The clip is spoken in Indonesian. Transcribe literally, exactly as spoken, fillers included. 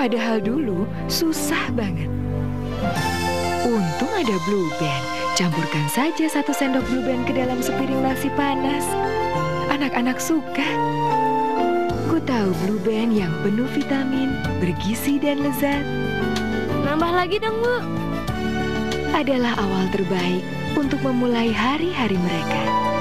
Padahal dulu susah banget. Untung ada Blue Band. Campurkan saja satu sendok Blue Band ke dalam sepiring nasi panas. Anak-anak suka. Ku tahu Blue Band yang penuh vitamin, bergizi dan lezat. Nambah lagi dong, Bu. Adalah awal terbaik untuk memulai hari-hari mereka.